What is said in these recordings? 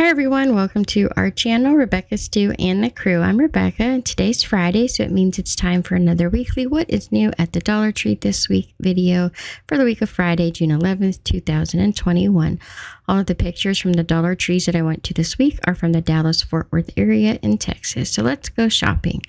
Hi everyone, welcome to our channel, Rebecca Stew and the crew. I'm Rebecca and today's Friday, so it means it's time for another weekly What is New at the Dollar Tree This Week video for the week of Friday, June 11th, 2021. All of the pictures from the Dollar Trees that I went to this week are from the Dallas-Fort Worth area in Texas. So let's go shopping.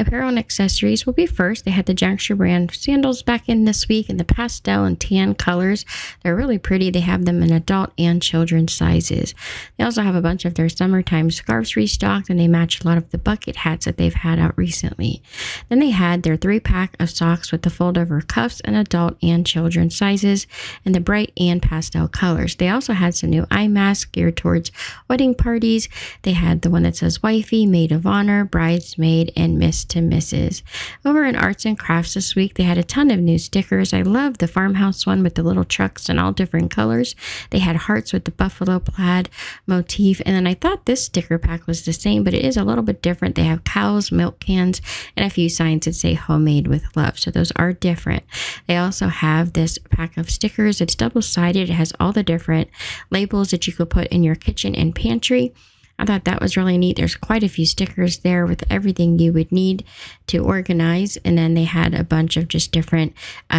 Apparel and accessories will be first. They had the Junction brand sandals back in this week in the pastel and tan colors. They're really pretty. They have them in adult and children's sizes. They also have a bunch of their summertime scarves restocked, and they match a lot of the bucket hats that they've had out recently. Then they had their 3-pack of socks with the fold-over cuffs in adult and children's sizes in the bright and pastel colors. They also had a new eye mask geared towards wedding parties. They had the one that says wifey, maid of honor, bridesmaid, and miss to misses. Over in arts and crafts this week, they had a ton of new stickers. I love the farmhouse one with the little trucks in all different colors. They had hearts with the buffalo plaid motif, and then I thought this sticker pack was the same, but it is a little bit different. They have cows, milk cans, and a few signs that say homemade with love, so those are different. They also have this pack of stickers. It's double-sided. It has all the different labels that you could put in your kitchen and pantry. I thought that was really neat. There's quite a few stickers there with everything you would need to organize. And then they had a bunch of just different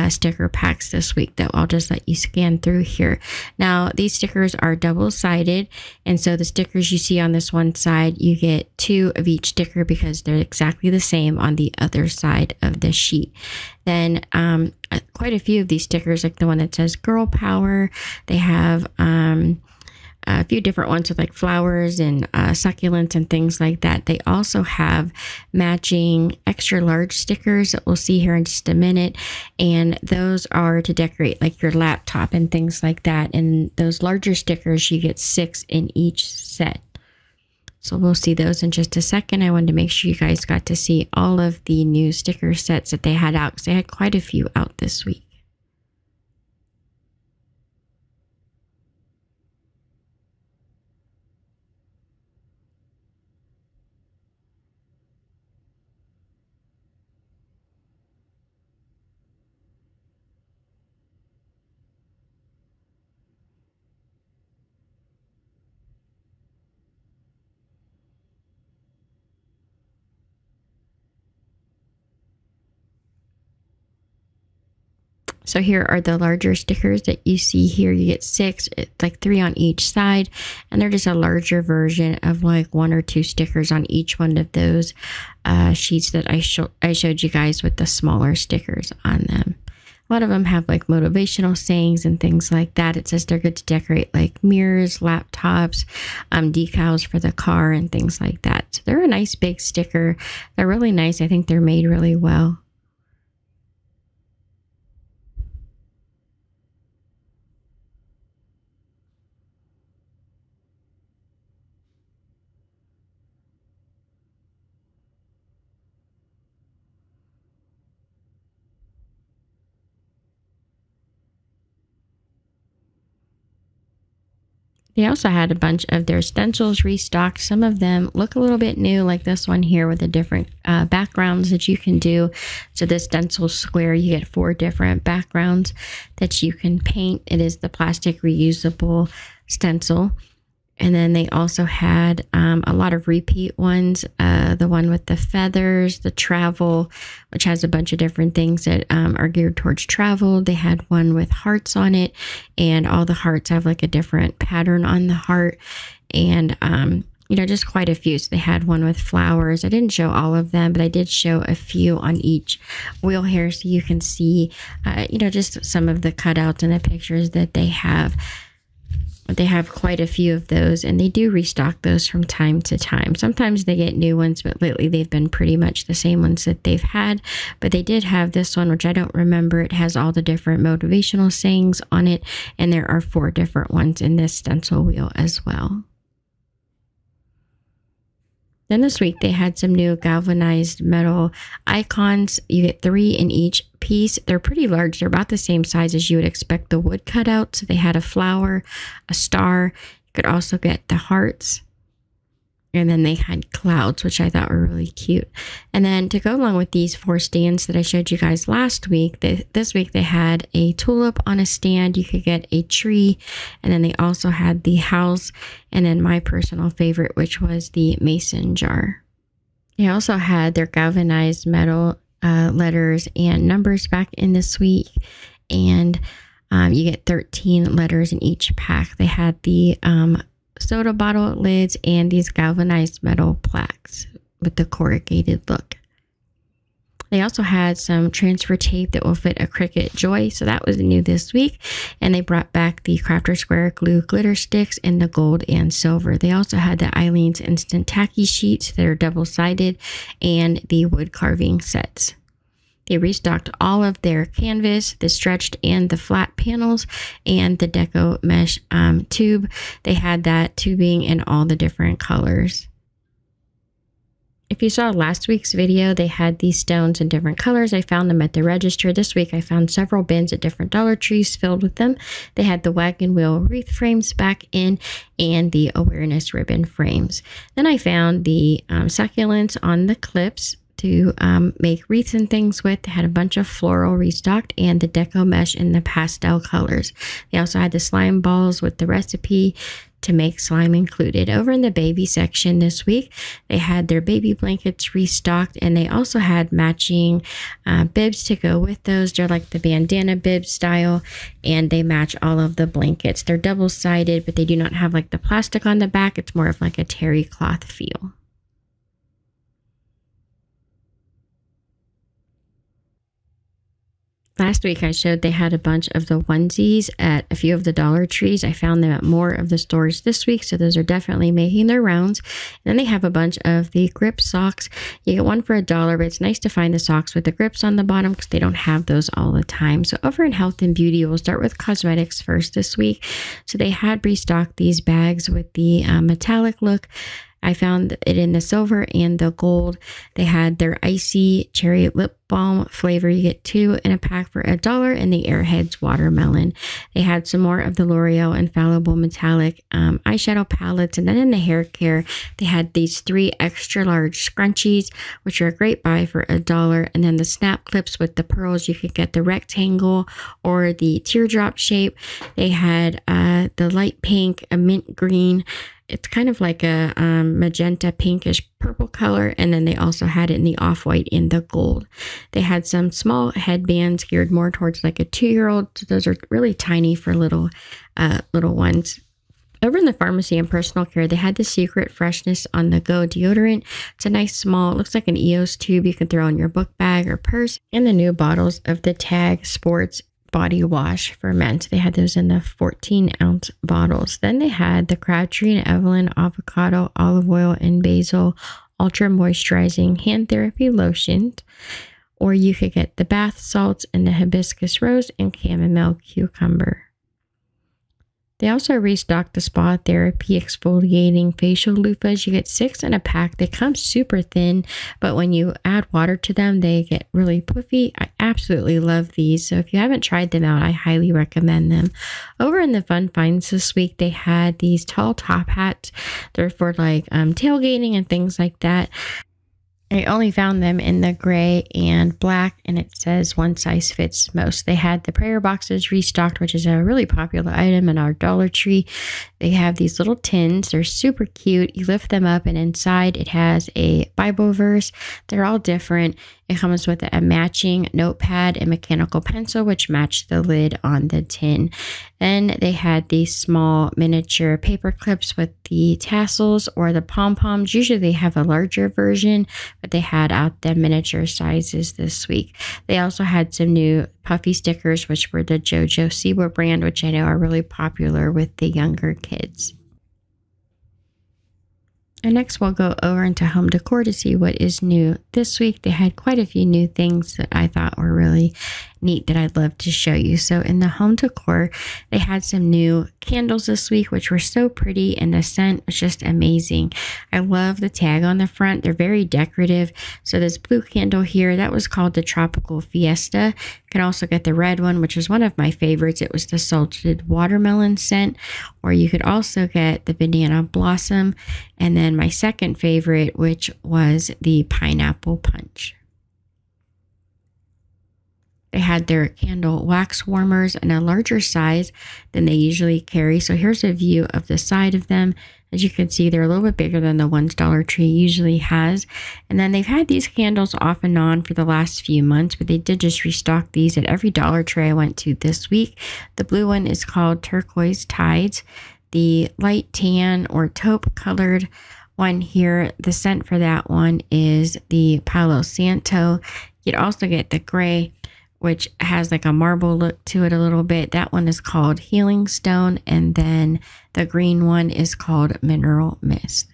sticker packs this week that I'll just let you scan through here. Now, these stickers are double-sided. And so the stickers you see on this one side, you get 2 of each sticker because they're exactly the same on the other side of the sheet. Then quite a few of these stickers, like the one that says Girl Power, they have a few different ones with like flowers and succulents and things like that. They also have matching extra large stickers that we'll see here in just a minute, and those are to decorate like your laptop and things like that. And those larger stickers, you get 6 in each set. So we'll see those in just a second. I wanted to make sure you guys got to see all of the new sticker sets that they had out, because they had quite a few out this week. So here are the larger stickers that you see here. You get 6, like 3 on each side, and they're just a larger version of like 1 or 2 stickers on each one of those sheets that I showed you guys with the smaller stickers on them. A lot of them have like motivational sayings and things like that. It says they're good to decorate like mirrors, laptops, decals for the car and things like that. So they're a nice big sticker. They're really nice. I think they're made really well. They also had a bunch of their stencils restocked. Some of them look a little bit new, like this one here with the different backgrounds that you can do. So this stencil square, you get 4 different backgrounds that you can paint. It is the plastic reusable stencil. And then they also had a lot of repeat ones. The one with the feathers, the travel, which has a bunch of different things that are geared towards travel. They had one with hearts on it, and all the hearts have like a different pattern on the heart. And you know, just quite a few. So they had one with flowers. I didn't show all of them, but I did show a few on each wheel here, so you can see, you know, just some of the cutouts and the pictures that they have. They have quite a few of those, and they do restock those from time to time. Sometimes they get new ones, but lately they've been pretty much the same ones that they've had. But they did have this one, which I don't remember. It has all the different motivational sayings on it, and there are 4 different ones in this stencil wheel as well. Then this week they had some new galvanized metal icons. You get 3 in each piece. They're pretty large. They're about the same size as you would expect the wood cutout. So they had a flower, a star. You could also get the hearts. And then they had clouds, which I thought were really cute. And then to go along with these four stands that I showed you guys last week, this week they had a tulip on a stand. You could get a tree. And then they also had the house. And then my personal favorite, which was the mason jar. They also had their galvanized metal letters and numbers back in this week. And you get 13 letters in each pack. They had the soda bottle lids and these galvanized metal plaques with the corrugated look. They also had some transfer tape that will fit a Cricut Joy, so that was new this week. And they brought back the Crafter Square glue glitter sticks in the gold and silver. They also had the Eileen's instant tacky sheets that are double-sided and the wood carving sets. They restocked all of their canvas, the stretched and the flat panels, and the deco mesh tube. They had that tubing in all the different colors. If you saw last week's video, they had these stones in different colors. I found them at the register. This week, I found several bins at different Dollar Trees filled with them. They had the wagon wheel wreath frames back in and the awareness ribbon frames. Then I found the succulents on the clips to make wreaths and things with. They had a bunch of floral restocked and the deco mesh in the pastel colors. They also had the slime balls with the recipe to make slime included. Over in the baby section this week, they had their baby blankets restocked, and they also had matching bibs to go with those. They're like the bandana bib style, and they match all of the blankets. They're double-sided, but they do not have like the plastic on the back. It's more of like a terry cloth feel. Last week I showed they had a bunch of the onesies at a few of the Dollar Trees. I found them at more of the stores this week, so those are definitely making their rounds. And then they have a bunch of the grip socks. You get one for $1, but it's nice to find the socks with the grips on the bottom because they don't have those all the time. So over in health and beauty, we'll start with cosmetics first this week. So they had restocked these bags with the metallic look. I found it in the silver and the gold. They had their icy cherry lip balm flavor. You get two in a pack for $1 and the Airheads watermelon. They had some more of the L'Oreal Infallible Metallic eyeshadow palettes. And then in the hair care, they had these three extra large scrunchies, which are a great buy for $1. And then the snap clips with the pearls. You could get the rectangle or the teardrop shape. They had the light pink, a mint green. It's kind of like a magenta, pinkish purple color. And then they also had it in the off-white and the gold. They had some small headbands geared more towards like a 2-year-old. So those are really tiny for little ones. Over in the pharmacy and personal care, they had the Secret Freshness on the Go deodorant. It's a nice small, looks like an EOS tube you can throw in your book bag or purse. And the new bottles of the Tag Sports body wash for men. They had those in the 14-ounce bottles. Then they had the Crabtree and Evelyn avocado, olive oil, and basil ultra moisturizing hand therapy lotion, or you could get the bath salts and the hibiscus rose and chamomile cucumber. They also restocked the Spa Therapy Exfoliating Facial Loofahs. You get 6 in a pack. They come super thin, but when you add water to them, they get really puffy. I absolutely love these. So if you haven't tried them out, I highly recommend them. Over in the Fun Finds this week, they had these tall top hats. They're for like tailgating and things like that. I only found them in the gray and black, and it says one size fits most. They had the prayer boxes restocked, which is a really popular item in our Dollar Tree. They have these little tins. They're super cute. You lift them up, and inside it has a Bible verse. They're all different. It comes with a matching notepad and mechanical pencil, which match the lid on the tin. Then they had these small miniature paper clips with the tassels or the pom-poms. Usually they have a larger version, but they had out the miniature sizes this week. They also had some new puffy stickers, which were the JoJo Siwa brand, which I know are really popular with the younger kids. And next we'll go over into home decor to see what is new this week. They had quite a few new things that I thought were really neat that I'd love to show you. So in the home decor, they had some new candles this week, which were so pretty, and the scent was just amazing. I love the tag on the front. They're very decorative. So this blue candle here, that was called the Tropical Fiesta. You can also get the red one, which is one of my favorites. It was the Salted Watermelon scent, or you could also get the Banana Blossom, and then my second favorite, which was the Pineapple Punch. They had their candle wax warmers in a larger size than they usually carry. So here's a view of the side of them. As you can see, they're a little bit bigger than the ones Dollar Tree usually has. And then they've had these candles off and on for the last few months, but they did just restock these at every Dollar Tree I went to this week. The blue one is called Turquoise Tides. The light tan or taupe colored one here, the scent for that one is the Palo Santo. You'd also get the gray, which has like a marble look to it a little bit. That one is called Healing Stone, and then the green one is called Mineral Mist.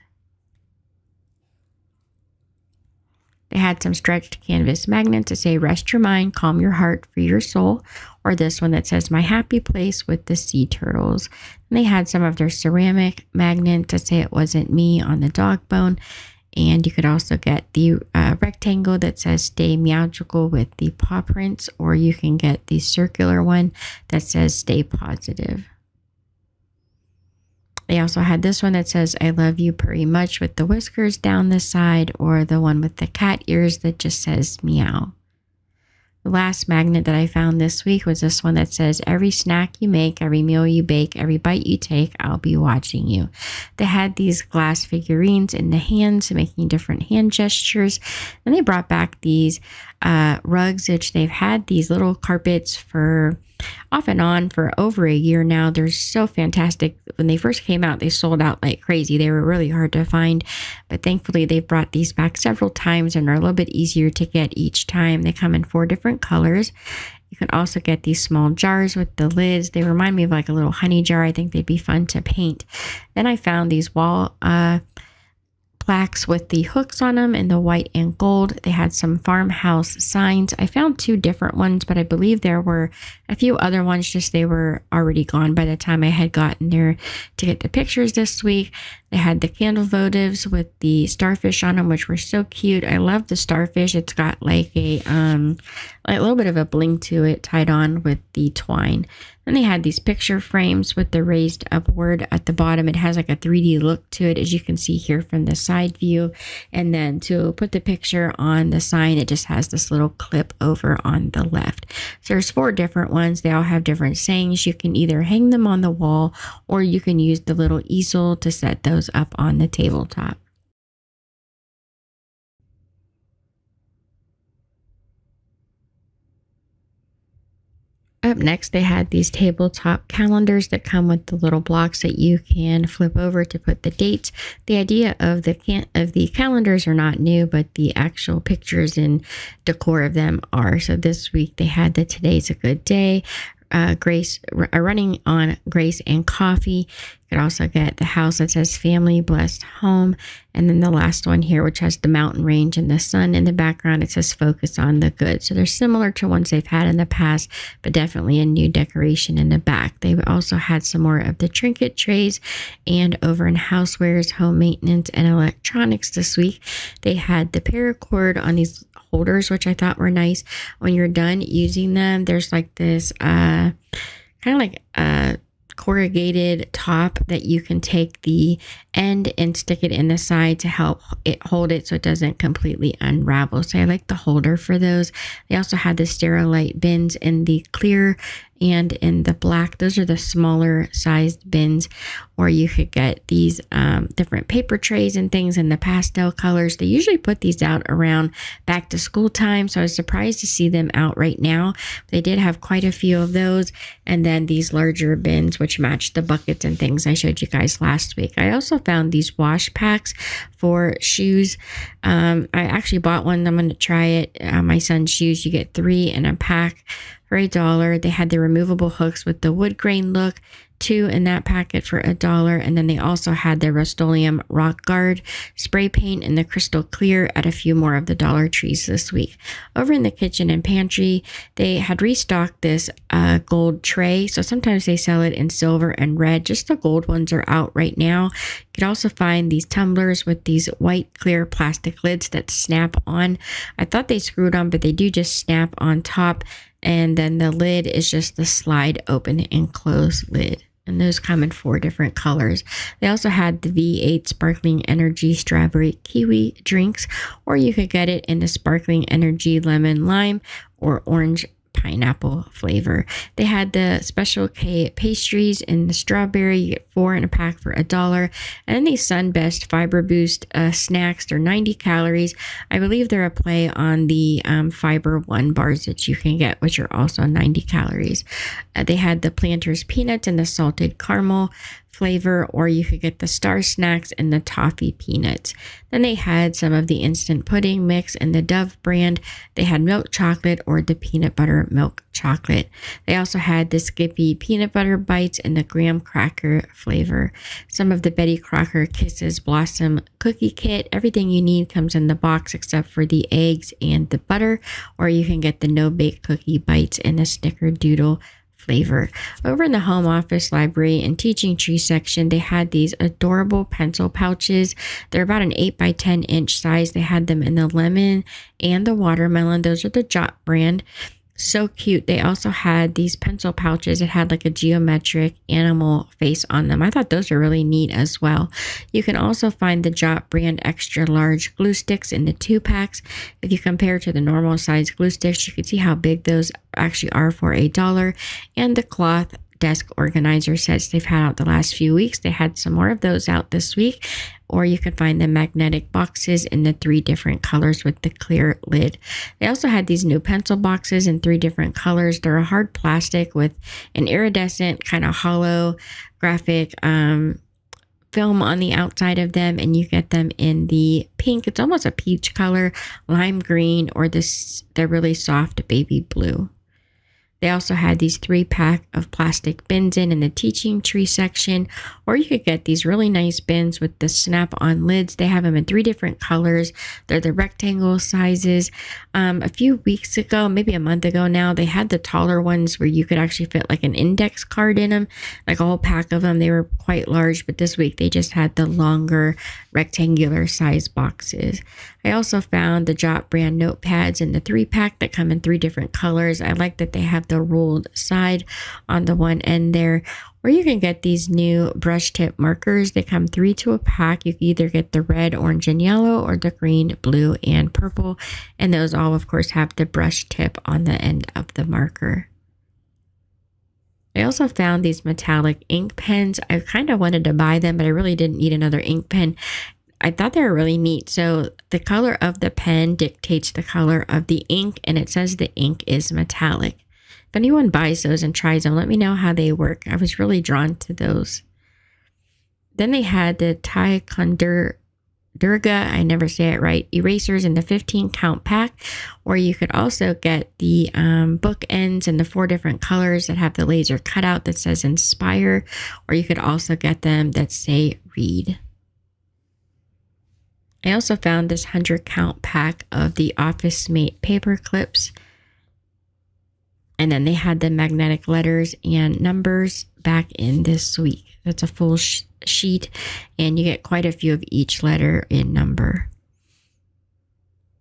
They had some stretched canvas magnets that say, "Rest your mind, calm your heart, free your soul," or this one that says, "My happy place with the sea turtles." And they had some of their ceramic magnets that say, "It wasn't me" on the dog bone. And you could also get the rectangle that says "Stay Meowgical" with the paw prints, or you can get the circular one that says "Stay Positive." They also had this one that says "I love you pretty much" with the whiskers down the side, or the one with the cat ears that just says "Meow." The last magnet that I found this week was this one that says "Every snack you make, every meal you bake, every bite you take, I'll be watching you." They had these glass figurines in the hands making different hand gestures, and they brought back these rugs, which they've had these little carpets for off and on for over a year now. They're so fantastic. When they first came out, they sold out like crazy. They were really hard to find, but thankfully they've brought these back several times and are a little bit easier to get each time. They come in 4 different colors. You can also get these small jars with the lids. They remind me of like a little honey jar. I think they'd be fun to paint. Then I found these wall plaques with the hooks on them in the white and gold. They had some farmhouse signs. I found 2 different ones, but I believe there were a few other ones, just they were already gone by the time I had gotten there to get the pictures this week. They had the candle votives with the starfish on them, which were so cute. I love the starfish. It's got like a little bit of a bling to it tied on with the twine. Then they had these picture frames with the raised upward at the bottom. It has like a 3D look to it, as you can see here from the side view. And then to put the picture on the sign, it just has this little clip over on the left. So there's 4 different ones. They all have different sayings. You can either hang them on the wall, or you can use the little easel to set those up on the tabletop. Up next, they had these tabletop calendars that come with the little blocks that you can flip over to put the dates. The idea of the calendars are not new, but the actual pictures and decor of them are. So this week they had the "Today's a Good Day," running on grace and coffee. You could also get the house that says "Family Blessed Home," and then the last one here, which has the mountain range and the sun in the background, it says "Focus on the Good." So they're similar to ones they've had in the past, but definitely a new decoration in the back. They also had some more of the trinket trays, and over in housewares, home maintenance, and electronics this week, they had the paracord on these holders, which I thought were nice. When you're done using them, there's like this kind of like a corrugated top that you can take the end and stick it in the side to help it hold it so it doesn't completely unravel. So I like the holder for those. They also had the Sterilite bins in the clear and in the black. Those are the smaller sized bins, or you could get these different paper trays and things in the pastel colors. They usually put these out around back to school time, so I was surprised to see them out right now. They did have quite a few of those, and then these larger bins which match the buckets and things I showed you guys last week. I also found these wash packs for shoes. I actually bought one. I'm going to try it on my son's shoes. You get 3 in a pack for $1. They had the removable hooks with the wood grain look. 2 in that packet for $1. And then they also had the Rust-Oleum Rock Guard spray paint and the Crystal Clear at a few more of the Dollar Trees this week. Over in the kitchen and pantry, they had restocked this gold tray. So sometimes they sell it in silver and red. Just the gold ones are out right now. You could also find these tumblers with these white clear plastic lids that snap on. I thought they screwed on, but they do just snap on top. And then the lid is just the slide open and close lid. And those come in 4 different colors. They also had the V8 Sparkling Energy Strawberry Kiwi drinks, or you could get it in the Sparkling Energy Lemon Lime or Orange Pineapple flavor. They had the Special K pastries in the strawberry. You get 4 in a pack for $1. And then these Sun Best Fiber Boost snacks. They're 90 calories. I believe they're a play on the Fiber One bars that you can get, which are also 90 calories. They had the Planters peanuts and the salted caramel flavor, or you could get the Star Snacks and the toffee peanuts. Then they had some of the instant pudding mix and the Dove brand. They had milk chocolate or the peanut butter milk chocolate. They also had the Skippy peanut butter bites and the graham cracker flavor. Some of the Betty Crocker Kisses Blossom cookie kit. Everything you need comes in the box except for the eggs and the butter, or you can get the no bake cookie bites and the Snickerdoodle flavor. Over in the home office, library, and teaching tree section, they had these adorable pencil pouches. They're about an 8 by 10 inch size. They had them in the lemon and the watermelon. Those are the Jot brand. So cute. They also had these pencil pouches. It had like a geometric animal face on them. I thought those were really neat as well. You can also find the Jot brand extra large glue sticks in the 2-packs. If you compare to the normal size glue sticks, you can see how big those actually are for $1. And the cloth desk organizer sets they've had out the last few weeks. They had some more of those out this week. Or you can find the magnetic boxes in the 3 different colors with the clear lid. They also had these new pencil boxes in 3 different colors. They're a hard plastic with an iridescent kind of hollow graphic film on the outside of them, and you get them in the pink, it's almost a peach color, lime green, or this, they're really soft baby blue. They also had these 3-pack of plastic bins in the teaching tree section, or you could get these really nice bins with the snap-on lids. They have them in 3 different colors. They're the rectangle sizes. A few weeks ago, maybe a month ago now, they had the taller ones where you could actually fit like an index card in them, like a whole pack of them. They were quite large, but this week they just had the longer rectangular size boxes. I also found the Jot brand notepads in the 3-pack that come in 3 different colors. I like that they have the rolled side on the one end there. Or you can get these new brush tip markers. They come 3 to a pack. You can either get the red, orange, and yellow, or the green, blue, and purple. And those all, of course, have the brush tip on the end of the marker. I also found these metallic ink pens. I kind of wanted to buy them, but I really didn't need another ink pen. I thought they were really neat. So the color of the pen dictates the color of the ink, and it says the ink is metallic. If anyone buys those and tries them, let me know how they work. I was really drawn to those. Then they had the Ticonderoga, I never say it right, erasers in the 15 count pack, or you could also get the bookends in the 4 different colors that have the laser cutout that says Inspire, or you could also get them that say Read. I also found this 100 count pack of the Office Mate paper clips. And then they had the magnetic letters and numbers back in this week. That's a full sheet, and you get quite a few of each letter and number.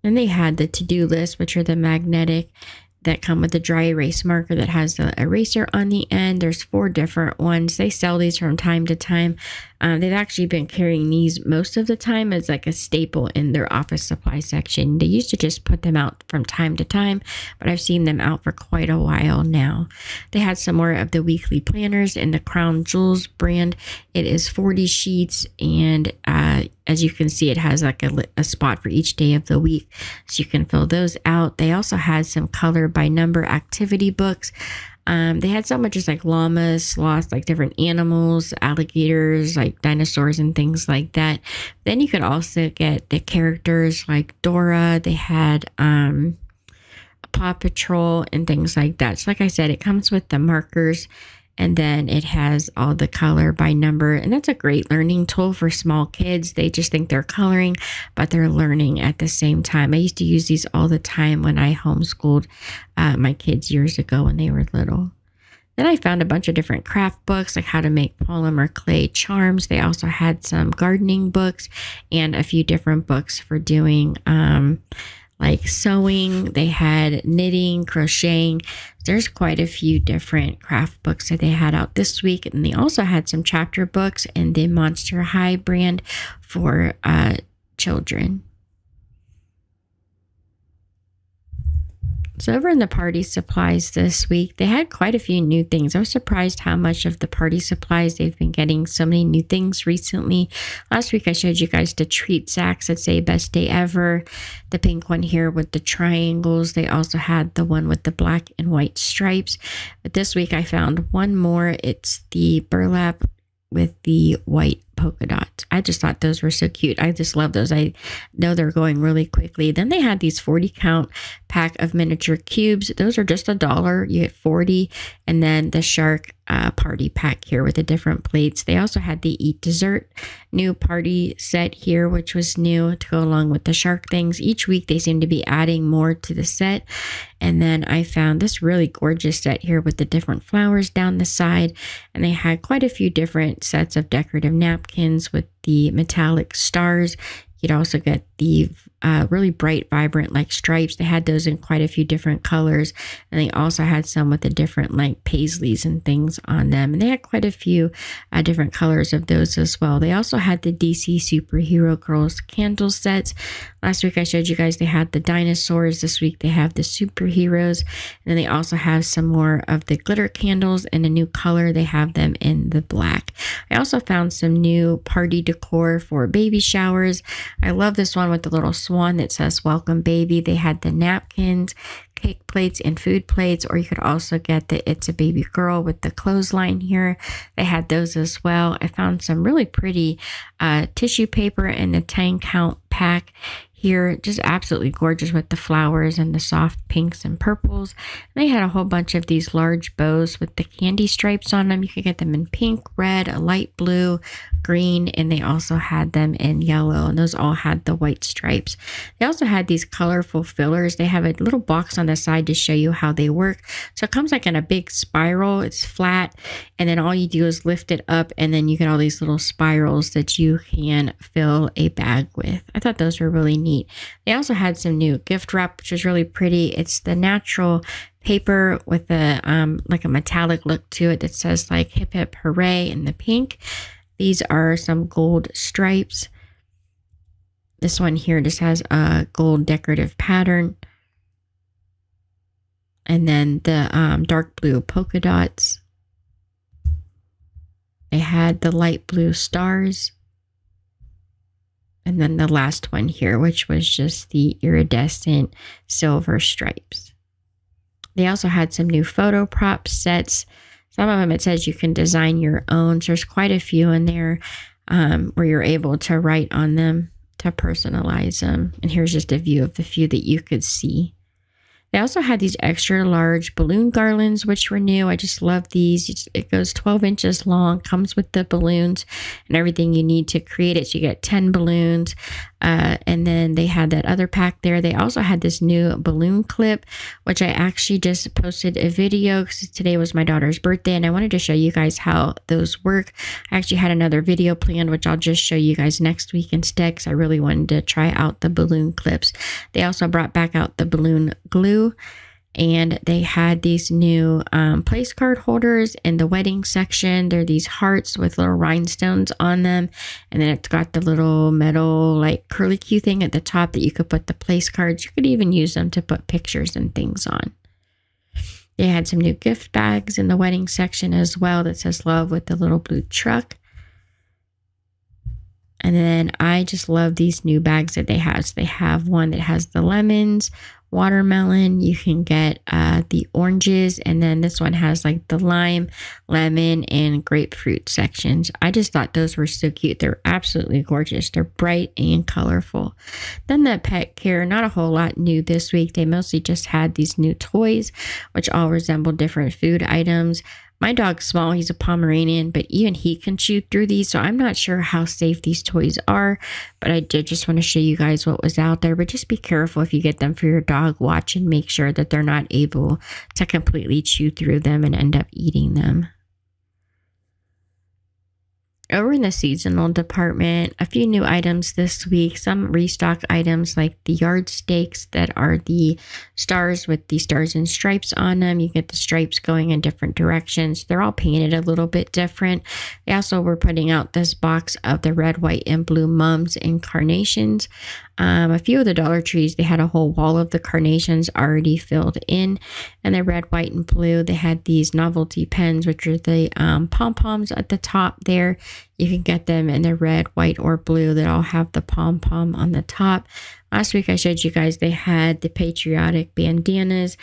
Then they had the to-do list, which are the magnetic that come with the dry erase marker that has the eraser on the end. There's 4 different ones. They sell these from time to time. They've actually been carrying these most of the time as like a staple in their office supply section. They used to just put them out from time to time, but I've seen them out for quite a while now. They had some more of the weekly planners in the Crown Jewels brand. It is 40 sheets, and as you can see, it has like a spot for each day of the week, so you can fill those out. They also had some color by number activity books. They had so much just like llamas, sloths, like different animals, alligators, like dinosaurs and things like that. Then you could also get the characters like Dora. They had Paw Patrol and things like that. So like I said, it comes with the markers And then it has all the color by number. And that's a great learning tool for small kids. They just think they're coloring, but they're learning at the same time. I used to use these all the time when I homeschooled my kids years ago when they were little. Then I found a bunch of different craft books, like how to make polymer clay charms. They also had some gardening books and a few different books for doing like sewing. They had knitting, crocheting. There's quite a few different craft books that they had out this week. And they also had some chapter books in the Monster High brand for children. So over in the party supplies this week, they had quite a few new things. I was surprised how much of the party supplies they've been getting so many new things recently. Last week I showed you guys the treat sacks that say best day ever. The pink one here with the triangles. They also had the one with the black and white stripes. But this week I found one more. It's the burlap with the white polka dots. I just thought those were so cute. I just love those. I know they're going really quickly. Then they had these 40-count pack of miniature cubes. Those are just $1. You get 40. And then the shark party pack here with the different plates. They also had the eat dessert new party set here, which was new to go along with the shark things. Each week they seem to be adding more to the set. And then I found this really gorgeous set here with the different flowers down the side. And they had quite a few different sets of decorative napkins with the metallic stars. You'd also get the really bright, vibrant like stripes. They had those in quite a few different colors. And they also had some with the different like paisleys and things on them. And they had quite a few different colors of those as well. They also had the DC Superhero Girls candle sets. Last week I showed you guys they had the dinosaurs. This week they have the superheroes. And then they also have some more of the glitter candles in a new color. They have them in the black. I also found some new party decor for baby showers. I love this one with the little swan that says welcome baby. They had the napkins, cake plates, and food plates, or you could also get the it's a baby girl with the clothesline here. They had those as well. I found some really pretty tissue paper in the 10-count pack here, just absolutely gorgeous with the flowers and the soft pinks and purples. And they had a whole bunch of these large bows with the candy stripes on them. You could get them in pink, red, a light blue, green, and they also had them in yellow, and those all had the white stripes. They also had these colorful fillers. They have a little box on the side to show you how they work. So it comes like in a big spiral. It's flat, and then all you do is lift it up, and then you get all these little spirals that you can fill a bag with. I thought those were really neat. They also had some new gift wrap, which is really pretty. It's the natural paper with a like a metallic look to it that says like hip hip hooray in the pink. These are some gold stripes. This one here just has a gold decorative pattern, and then the dark blue polka dots. They had the light blue stars. And then the last one here, which was just the iridescent silver stripes. They also had some new photo prop sets. Some of them, it says you can design your own. So there's quite a few in there where you're able to write on them to personalize them. And here's just a view of the few that you could see. They also had these extra large balloon garlands, which were new. I just love these. It goes 12 inches long, comes with the balloons and everything you need to create it. So you get 10 balloons. And then they had that other pack there. They also had this new balloon clip, which I actually just posted a video because today was my daughter's birthday and I wanted to show you guys how those work. I actually had another video planned, which I'll just show you guys next week instead because I really wanted to try out the balloon clips. They also brought back out the balloon glue. And they had these new place card holders in the wedding section. They're these hearts with little rhinestones on them. And then it's got the little metal like curlicue thing at the top that you could put the place cards. You could even use them to put pictures and things on. They had some new gift bags in the wedding section as well that says love with the little blue truck. And then I just love these new bags that they have. So they have one that has the lemons, watermelon, you can get the oranges, and then this one has like the lime, lemon, and grapefruit sections. I just thought those were so cute. They're absolutely gorgeous. They're bright and colorful. Then the pet care, not a whole lot new this week. They mostly just had these new toys, which all resemble different food items. My dog's small. He's a Pomeranian, but even he can chew through these. So I'm not sure how safe these toys are, but I did just want to show you guys what was out there. But just be careful if you get them for your dog. Watch and make sure that they're not able to completely chew through them and end up eating them. Over in the seasonal department, a few new items this week. Some restock items like the yard stakes that are the stars with the stars and stripes on them. You get the stripes going in different directions. They're all painted a little bit different. They also were putting out this box of the red, white, and blue mums and carnations. A few of the Dollar Trees, they had a whole wall of the carnations already filled in. And the red, white, and blue, they had these novelty pens, which are the pom-poms at the top there. You can get them in the red, white, or blue that all have the pom-pom on the top. Last week I showed you guys they had the patriotic bandanas.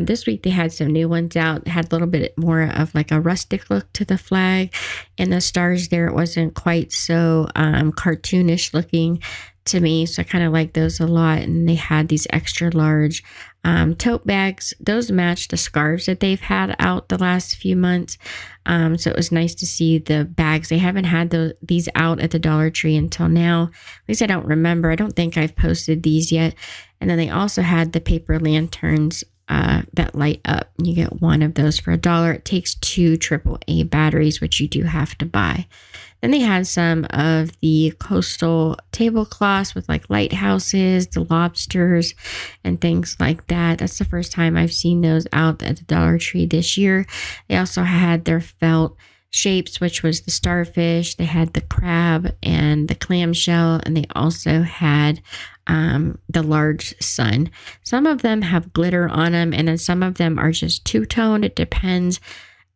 This week they had some new ones out. It had a little bit more of like a rustic look to the flag. And the stars there, it wasn't quite so cartoonish looking to me. So I kind of like those a lot. And they had these extra large tote bags. Those match the scarves that they've had out the last few months. So it was nice to see the bags. They haven't had these out at the Dollar Tree until now. At least I don't remember. I don't think I've posted these yet. And then they also had the paper lanterns that light up. You get one of those for $1. It takes 2 AAA batteries, which you do have to buy. Then they had some of the coastal tablecloths with like lighthouses, the lobsters, and things like that. That's the first time I've seen those out at the Dollar Tree this year. They also had their felt shapes, which was the starfish. They had the crab and the clamshell, and they also had the large sun. Some of them have glitter on them, and then some of them are just two-toned. It depends.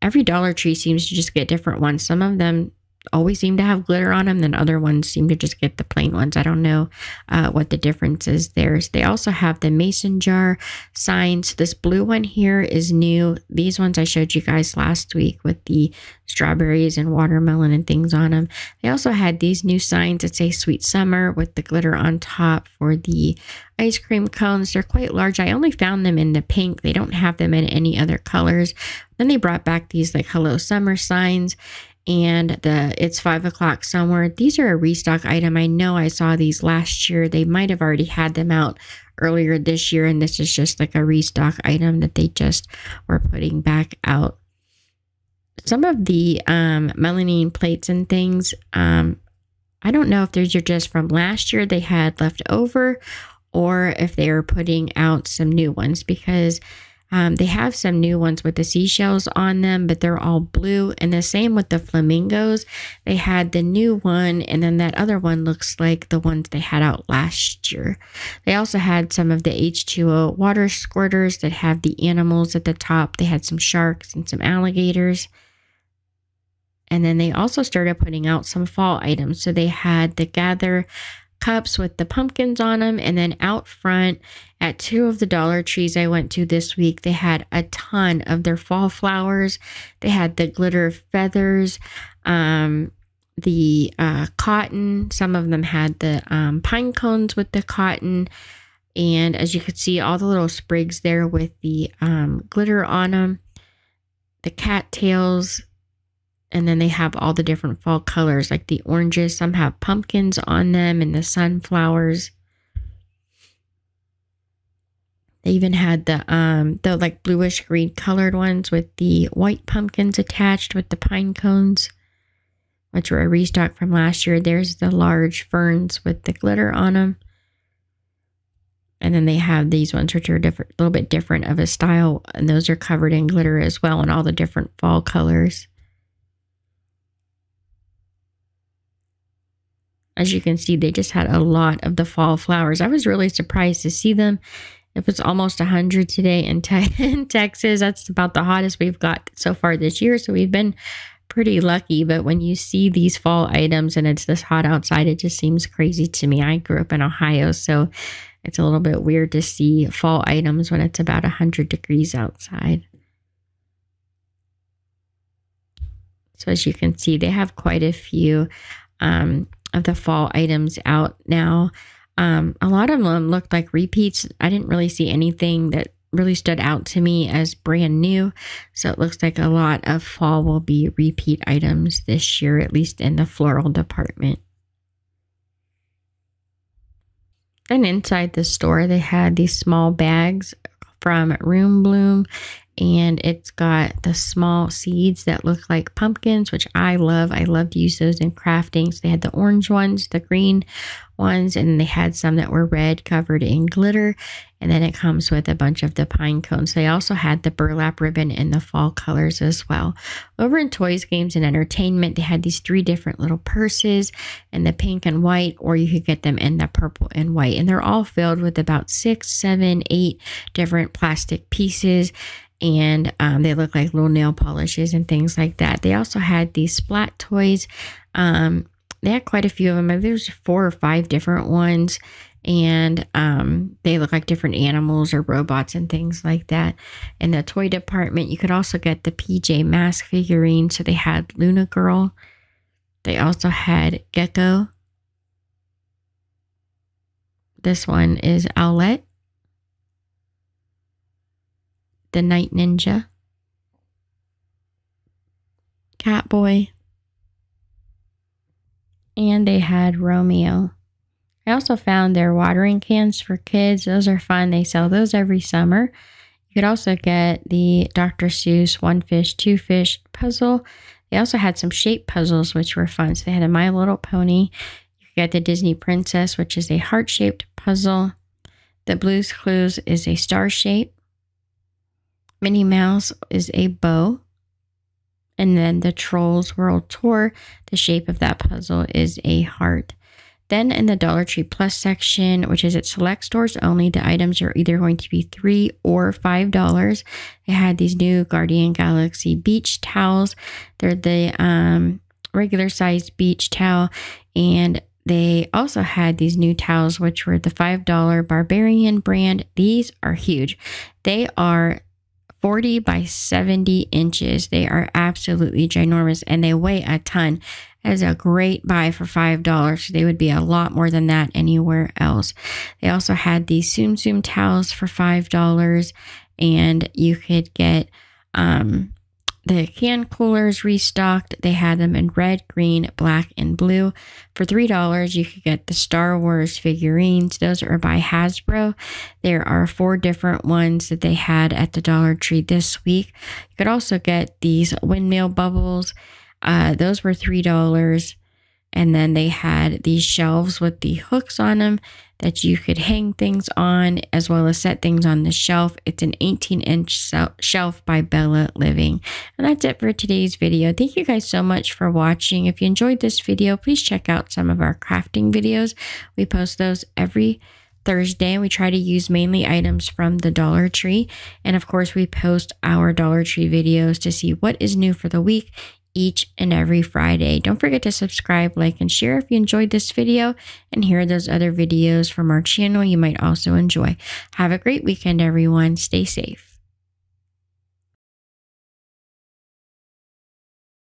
Every Dollar Tree seems to just get different ones. Some of them always seem to have glitter on them, then other ones seem to just get the plain ones. I don't know what the difference is there. So they also have the mason jar signs. This blue one here is new. These ones I showed you guys last week with the strawberries and watermelon and things on them. They also had these new signs that say Sweet Summer with the glitter on top for the ice cream cones. They're quite large. I only found them in the pink. They don't have them in any other colors. Then they brought back these like Hello Summer signs. And the It's 5 o'clock somewhere. These are a restock item. I know I saw these last year. They might have already had them out earlier this year. And this is just like a restock item that they just were putting back out. Some of the melamine plates and things. I don't know if these are just from last year they had left over, or if they are putting out some new ones, because they have some new ones with the seashells on them, but they're all blue. And the same with the flamingos. They had the new one, and then that other one looks like the ones they had out last year. They also had some of the H2O water squirters that have the animals at the top. They had some sharks and some alligators. And then they also started putting out some fall items. So they had the gather cups with the pumpkins on them. And then out front at 2 of the Dollar Trees I went to this week, they had a ton of their fall flowers. They had the glitter feathers, the cotton. Some of them had the pine cones with the cotton. And as you could see, all the little sprigs there with the glitter on them, the cattails. And then they have all the different fall colors, like the oranges. Some have pumpkins on them and the sunflowers. They even had the like bluish green colored ones with the white pumpkins attached with the pine cones, which were a restock from last year. There's the large ferns with the glitter on them. And then they have these ones, which are different, a little bit different of a style. And those are covered in glitter as well, and all the different fall colors. As you can see, they just had a lot of the fall flowers. I was really surprised to see them. It was almost 100 today in Texas. That's about the hottest we've got so far this year. So we've been pretty lucky. But when you see these fall items and it's this hot outside, it just seems crazy to me. I grew up in Ohio, so it's a little bit weird to see fall items when it's about 100 degrees outside. So as you can see, they have quite a few of the fall items out now. A lot of them looked like repeats. I didn't really see anything that really stood out to me as brand new. So it looks like a lot of fall will be repeat items this year, at least in the floral department. And inside the store, they had these small bags from Room Bloom, and it's got the small seeds that look like pumpkins, which I love. I love to use those in crafting. So they had the orange ones, the green ones, and they had some that were red covered in glitter. And then it comes with a bunch of the pine cones. They also had the burlap ribbon in the fall colors as well. Over in toys, games, and entertainment, they had these three different little purses in the pink and white, or you could get them in the purple and white. And they're all filled with about 6, 7, 8 different plastic pieces. And they look like little nail polishes and things like that. They also had these splat toys. They had quite a few of them. I think there's 4 or 5 different ones. And they look like different animals or robots and things like that. In the toy department, you could also get the PJ Masks figurine. So they had Luna Girl. They also had Gecko. This one is Owlette. The Night Ninja. Catboy. And they had Romeo. I also found their watering cans for kids. Those are fun. They sell those every summer. You could also get the Dr. Seuss 1 fish, 2 fish puzzle. They also had some shape puzzles, which were fun. So they had a My Little Pony. You could get the Disney Princess, which is a heart-shaped puzzle. The Blue's Clues is a star shape. Minnie Mouse is a bow. And then the Trolls World Tour, the shape of that puzzle is a heart. Then in the Dollar Tree Plus section, which is at select stores only, the items are either going to be $3 or $5. They had these new Guardian Galaxy beach towels. They're the regular sized beach towel. And they also had these new towels, which were the $5 Barbarian brand. These are huge. They are 40 by 70 inches. They are absolutely ginormous and they weigh a ton. That is a great buy for $5. They would be a lot more than that anywhere else. They also had these Tsum Tsum towels for $5, and you could get the can coolers restocked. They had them in red, green, black, and blue. For $3, you could get the Star Wars figurines. Those are by Hasbro. There are 4 different ones that they had at the Dollar Tree this week. You could also get these windmill bubbles. Those were $3. And then they had these shelves with the hooks on them that you could hang things on as well as set things on the shelf. It's an 18-inch shelf by Bella Living. And that's it for today's video. Thank you guys so much for watching. If you enjoyed this video, please check out some of our crafting videos. We post those every Thursday. We try to use mainly items from the Dollar Tree. And of course, we post our Dollar Tree videos to see what is new for the week each and every Friday. Don't forget to subscribe, like, and share if you enjoyed this video, and here are those other videos from our channel you might also enjoy. Have a great weekend, everyone. Stay safe.